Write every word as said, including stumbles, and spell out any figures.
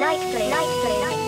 Night play, night play, night play.